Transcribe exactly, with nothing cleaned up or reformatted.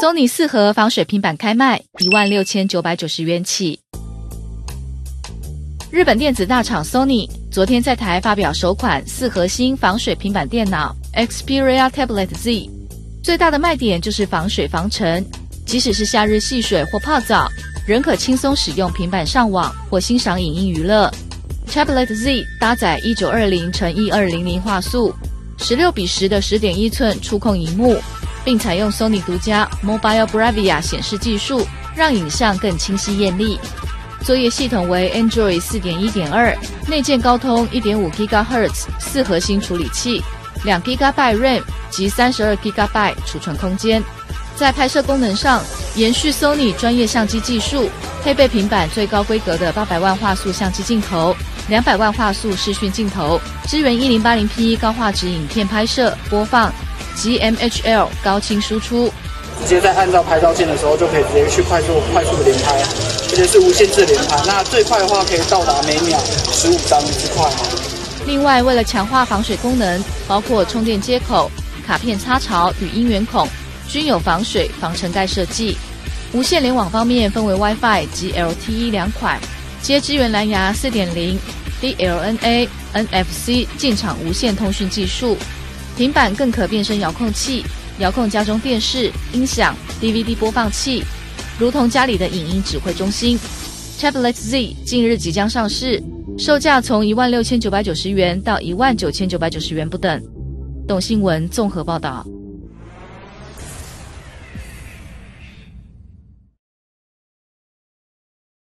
Sony 四核防水平板开卖 一万六千九百九十元起。日本电子大厂 Sony 昨天在台发表首款四核心防水平板电脑 Xperia Tablet Z， 最大的卖点就是防水防尘，即使是夏日戏水或泡澡，仍可轻松使用平板上网或欣赏影音娱乐。Tablet Z 搭载 一九二零乘一二零零 画素， 十六比十的 十点一寸触控萤幕，并采用 Sony 独家 Mobile BRAVIA 显示技术，让影像更清晰艳丽。作业系统为 Android 四点一点二， 内建高通 一点五吉赫兹 四核心处理器， 两吉 RAM 及 三十二吉 储存空间。在拍摄功能上，延续 Sony 专业相机技术，配备平板最高规格的八百万画素相机镜头、两百万画素视讯镜头，支援 一零八零 P 高画质影片拍摄、播放及 M H L 高清输出。直接在按照拍照键的时候，就可以直接去快速快速的连拍，而且是无限制连拍。那最快的话可以到达每秒十五张之快。另外，为了强化防水功能，包括充电接口、卡片插槽与音源孔均有防水防尘盖设计。无线联网方面分为 WiFi 及 L T E 两款，皆支援蓝牙 四点零、D L N A、N F C 进场无线通讯技术。平板更可变身遥控器， 遥控家中电视、音响、D V D 播放器，如同家里的影音指挥中心。Tablet Z 近日即将上市，售价从 一万六千九百九十元到 一万九千九百九十元不等。董新闻综合报道。